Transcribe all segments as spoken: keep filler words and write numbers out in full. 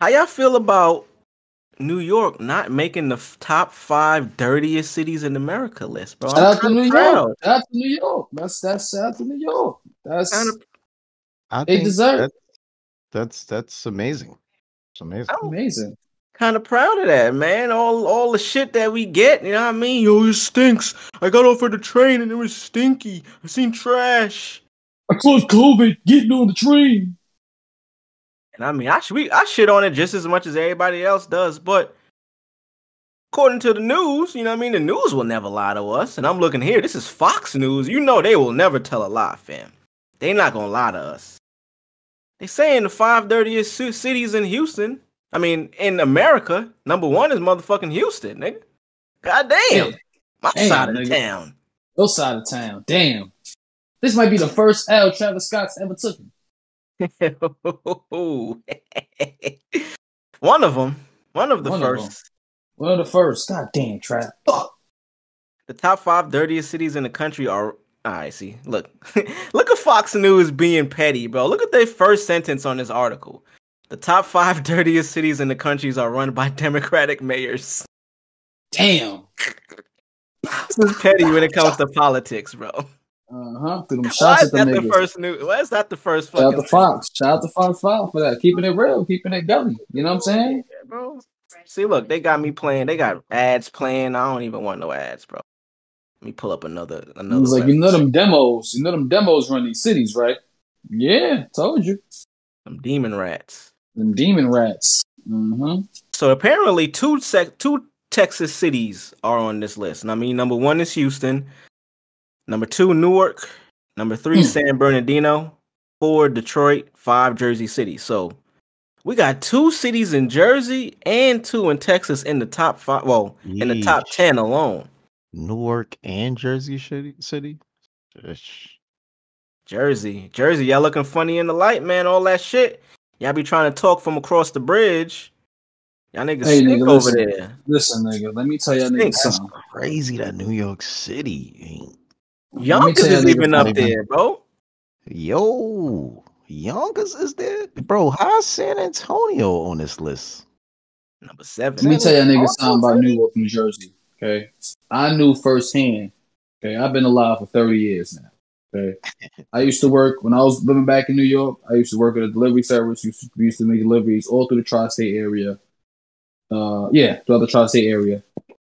How y'all feel about New York not making the top five dirtiest cities in America list, bro? Shout out to New York. Shout out to New York. That's that's shout out to New York. That's I they deserve. That, that's that's amazing. It's amazing. I'm amazing. Kind of proud of that, man. All all the shit that we get, you know what I mean? Yo, it stinks. I got off of the train and it was stinky. I seen trash. I caught COVID getting on the train. And I mean, I sh- we, I shit on it just as much as everybody else does, but according to the news, you know what I mean? The news will never lie to us. And I'm looking here. This is Fox News. You know they will never tell a lie, fam. They not going to lie to us. They saying the five dirtiest cities in Houston. I mean, in America, number one is motherfucking Houston, nigga. Goddamn. Damn. My damn, side of nigga. town. Your side of town. Damn. This might be the first L Travis Scott's ever took him. One of them. One of the one first. Of one of the first. Goddamn, Travis. Fuck. The top five dirtiest cities in the country are... I see. Look. Look at Fox News being petty, bro. Look at their first sentence on this article. The top five dirtiest cities in the country are run by Democratic mayors. Damn. This is petty when it comes to politics, bro. Uh-huh. Through them shots at the niggas. The first new, why is that the first fucking Shout out to Fox. Shout out to Fox Five for that. Keeping it real. Keeping it going. You know what I'm saying? Yeah, bro. See, look. They got me playing. They got ads playing. I don't even want no ads, bro. Let me pull up another. another it was like, you know them demos. You know them demos run these cities, right? Yeah. Told you. Them demon rats. Them demon rats. Mm-hmm. So apparently two sec- two Texas cities are on this list. And I mean, number one is Houston. Number two, Newark. Number three, mm. San Bernardino. Four, Detroit. Five, Jersey City. So we got two cities in Jersey and two in Texas in the top five. Well, Yeesh. in the top ten alone. Newark and Jersey City? Jeez. Jersey. Jersey, y'all looking funny in the light, man. All that shit. Y'all be trying to talk from across the bridge. Y'all niggas hey, stink nigga, over listen, there. Listen, nigga, let me tell y'all niggas something. It's crazy that New York City ain't. Yonkers is even up there, bro. Yo, Yonkers is there? Bro, how's San Antonio on this list? Number seven. Let me tell y'all niggas something about New York, New Jersey. Okay. I knew firsthand. Okay, I've been alive for thirty years now. Okay. I used to work when I was living back in New York. I used to work at a delivery service. Used to, used to make deliveries all through the Tri-State area. Uh, yeah, throughout the Tri-State area.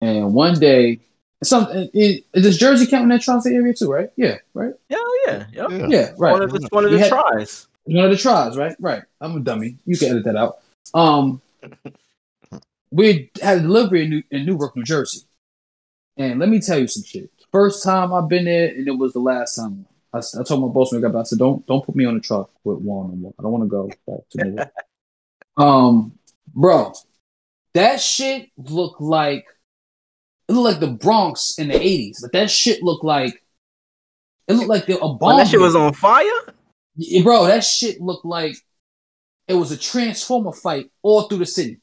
And one day, some is does Jersey count in that Tri-State area too, right? Yeah, right. Yeah, yeah, yeah, yeah. yeah right. One of the, one of the had, tries. One of the tries, right? Right. I'm a dummy. You can edit that out. Um, we had a delivery in, New, in Newark, New Jersey, and let me tell you some shit. First time I've been there, and it was the last time. I, I told my boss when I got back, I said, "Don't, don't put me on the truck with Juan no more. I don't want to go back to New York." Um, bro, that shit looked like it looked like the Bronx in the eighties. Like that shit looked like it looked like the, a bomb. When that shit was on fire, yeah, bro. That shit looked like it was a Transformer fight all through the city.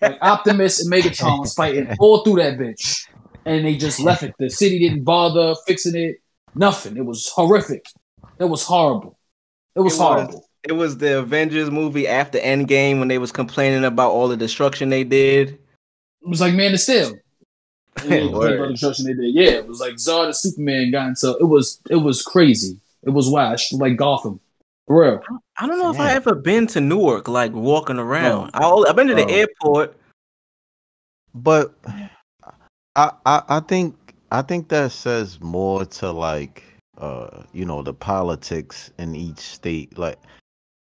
Like Optimus and Megatron was fighting all through that bitch. And they just left it. The city didn't bother fixing it. Nothing. It was horrific. It was horrible. It was, it was horrible. It was the Avengers movie after Endgame when they was complaining about all the destruction they did. It was like Man of Steel. It was about the destruction they did. Yeah, it was like Zod and Superman got into. It was it was crazy. It was wild. It was like Gotham. For real. I don't know if yeah. I ever been to Newark, like walking around. No. I, I've been to the oh. airport. But... I, I, I think I think that says more to like uh you know the politics in each state. Like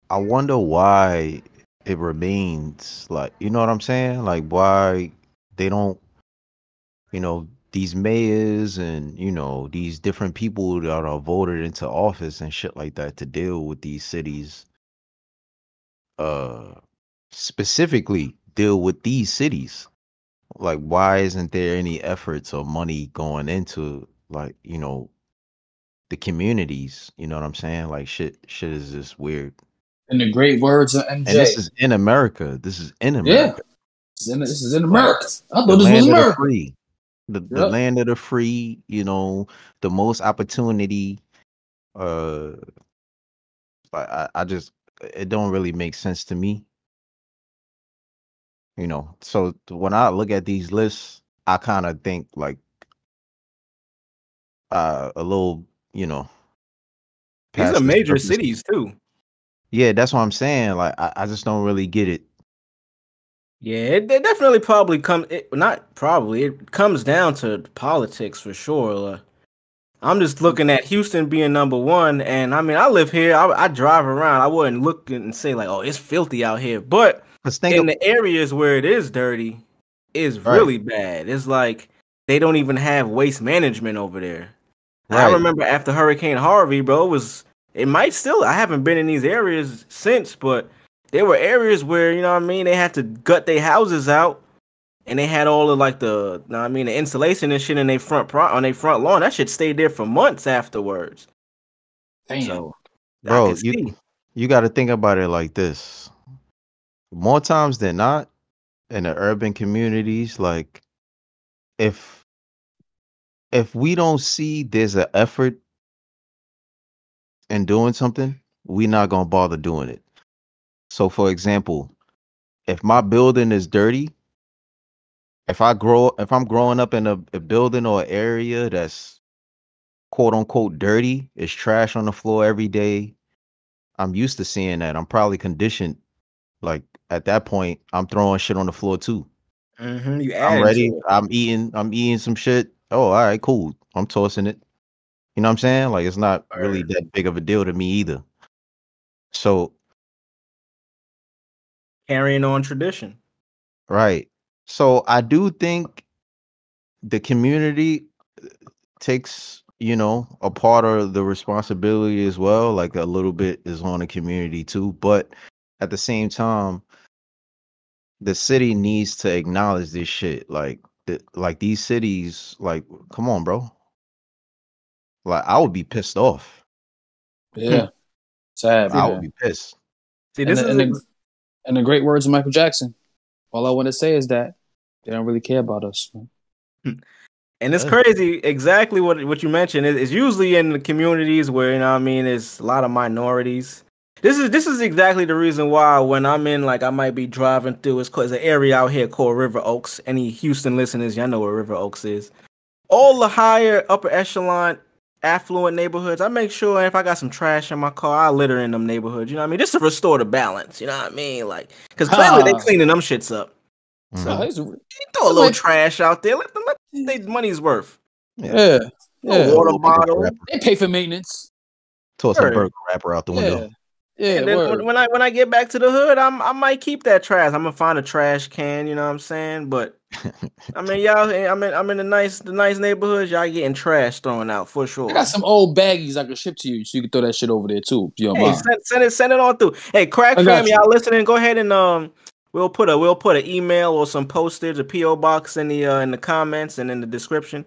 I wonder why it remains like you know what I'm saying? Like why they don't you know these mayors and you know these different people that are voted into office and shit like that to deal with these cities uh specifically deal with these cities. Like, why isn't there any efforts or money going into, like, you know, the communities? You know what I'm saying? Like, shit, shit is just weird. And the great words of M J. And this is in America. This is in America. Yeah. This is in America. Like, I thought this was America. The land of the free. The, yep. the land of the free, you know, the most opportunity. Uh, I, I just, it don't really make sense to me. you know. So when I look at these lists, I kind of think like uh, a little, you know. These are major cities too. Yeah, that's what I'm saying. Like, I, I just don't really get it. Yeah, it, it definitely probably comes, not probably, it comes down to politics for sure. Like, I'm just looking at Houston being number one, and I mean, I live here, I, I drive around, I wouldn't look and say like, oh, it's filthy out here, but in the areas where it is dirty, it's really bad. It's like, they don't even have waste management over there. Right. I remember after Hurricane Harvey, bro, it was, it might still, I haven't been in these areas since, but there were areas where, you know what I mean, they had to gut their houses out, and they had all of like the, you know what I mean, the insulation and shit in their front pro- on their front lawn. That shit stayed there for months afterwards. Damn. So, bro, you, you got to think about it like this. More times than not, in the urban communities, like, if if we don't see there's an effort in doing something, we're not going to bother doing it. So, for example, if my building is dirty, if I grow, if I'm growing up in a, a building or an area that's quote unquote dirty, it's trash on the floor every day. I'm used to seeing that. I'm probably conditioned. Like at that point, I'm throwing shit on the floor too. Mm-hmm, you I'm ready. I'm eating. I'm eating some shit. Oh, all right, cool. I'm tossing it. You know what I'm saying? Like, it's not really that big of a deal to me either. So. Carrying on tradition. Right. So I do think the community takes, you know, a part of the responsibility as well. Like a little bit is on the community too. But at the same time, the city needs to acknowledge this shit. Like, the, like these cities, like, come on, bro. Like, I would be pissed off. Yeah. Sad. I yeah. would be pissed. See, this and, is... And, and, And the great words of Michael Jackson. All I want to say is that they don't really care about us. Man. And it's crazy. Exactly what what you mentioned is it's usually in the communities where, you know what I mean, it's a lot of minorities. This is this is exactly the reason why when I'm in, like, I might be driving through, it's cause an area out here called River Oaks. Any Houston listeners, y'all know where River Oaks is. All the higher upper echelon affluent neighborhoods, I make sure if I got some trash in my car, I litter in them neighborhoods. You know what I mean? Just to restore the balance. You know what I mean? Like, because clearly uh, they cleaning them shits up. So uh, throw a little like, trash out there. Let them let their money's worth. Yeah, yeah. A water bottle. They pay for maintenance. Toss a burger wrapper out the window. Yeah, yeah. And then when I when I get back to the hood, I'm I might keep that trash. I'm gonna find a trash can. You know what I'm saying? But I mean, y'all. I'm in. I'm in the nice, the nice neighborhoods. Y'all getting trash thrown out for sure. I got some old baggies I can ship to you, so you can throw that shit over there too. If you don't hey, mind. Send, send it. Send it on through. Hey, Crack Fam, y'all listening? Go ahead and um, we'll put a we'll put an email or some postage, a P O box in the uh, in the comments and in the description.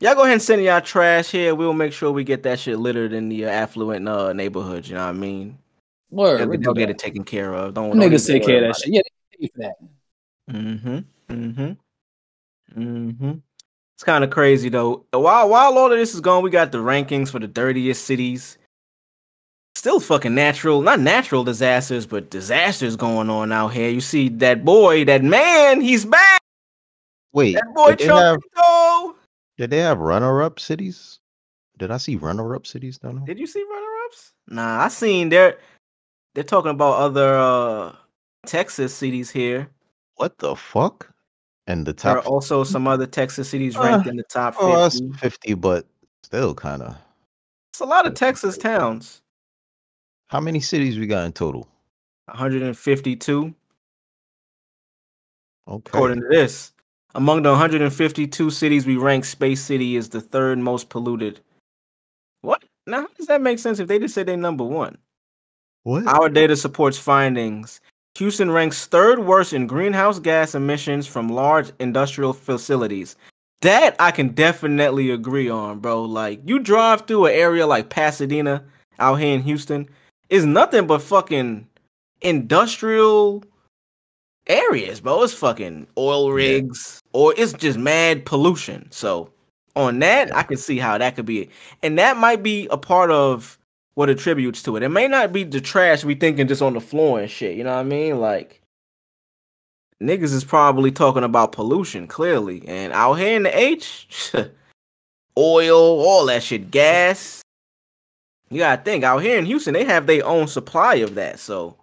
Y'all go ahead and send y'all trash here. We'll make sure we get that shit littered in the uh, affluent uh, neighborhoods. You know what I mean? Word, yeah, we don't get that. It taken care of. Don't niggas take care of that shit. Yeah, they pay for that. Mm-hmm. Mm-hmm. Mm-hmm. It's kind of crazy though. While while all of this is going, we got the rankings for the dirtiest cities. Still fucking natural, not natural disasters, but disasters going on out here. You see that boy, that man, he's back. Wait, that boy Trump. Did they have runner-up cities? Did I see runner-up cities down there? Did you see runner-ups? Nah, I seen they're they're talking about other uh, Texas cities here. What the fuck? And the top. There are also some other Texas cities ranked uh, in the top fifty. Oh, that's fifty, but still kind of. It's a lot of Texas towns. How many cities we got in total? one hundred fifty-two. Okay. According to this, among the one hundred fifty-two cities we rank, Space City is the third most polluted. What? Now, how does that make sense if they just said they're number one? What? Our data supports findings. Houston ranks third worst in greenhouse gas emissions from large industrial facilities. That I can definitely agree on, bro. Like, you drive through an area like Pasadena out here in Houston, it's nothing but fucking industrial areas, bro. It's fucking oil rigs, yeah. Or it's just mad pollution. So on that, yeah. I can see how that could be. And that might be a part of what attributes to it. It may not be the trash we thinking just on the floor and shit. You know what I mean? Like, niggas is probably talking about pollution, clearly. And out here in the H, oil, all that shit, gas. You gotta think, out here in Houston, they have their own supply of that, so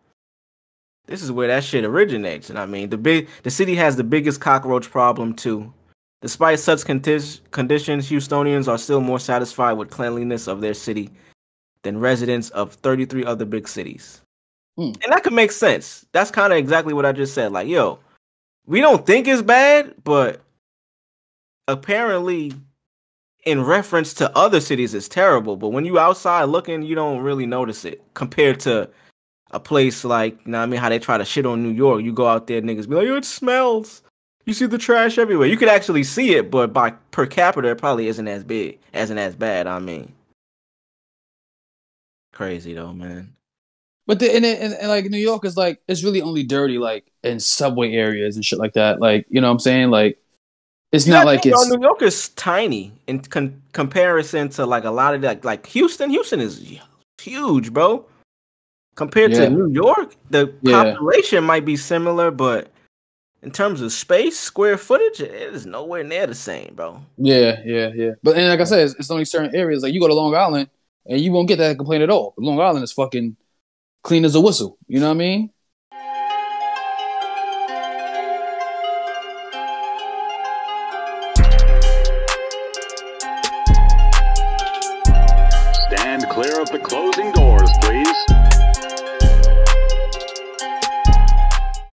this is where that shit originates. And I mean, the big, the city has the biggest cockroach problem, too. Despite such conti- conditions, Houstonians are still more satisfied with cleanliness of their city than residents of thirty-three other big cities. Mm. And that could make sense. That's kind of exactly what I just said. Like, yo, we don't think it's bad, but apparently in reference to other cities, it's terrible. But when you outside looking, you don't really notice it compared to a place like, you know what I mean, how they try to shit on New York. You go out there, niggas be like, yo, it smells. You see the trash everywhere. You could actually see it, but by per capita, it probably isn't as big, isn't as bad. I mean, crazy though, man. But the and, and, and like New York is like it's really only dirty like in subway areas and shit like that. Like, you know what I'm saying? Like, it's you not like think, it's. Yo, New York is tiny in con- comparison to like a lot of like like Houston. Houston is huge, bro. Compared yeah. to New York, the yeah. population might be similar, but in terms of space, square footage, it is nowhere near the same, bro. Yeah, yeah, yeah. But and like I said, it's, it's only certain areas. Like you go to Long Island, and you won't get that complaint at all. Long Island is fucking clean as a whistle. You know what I mean? Stand clear of the closing doors, please.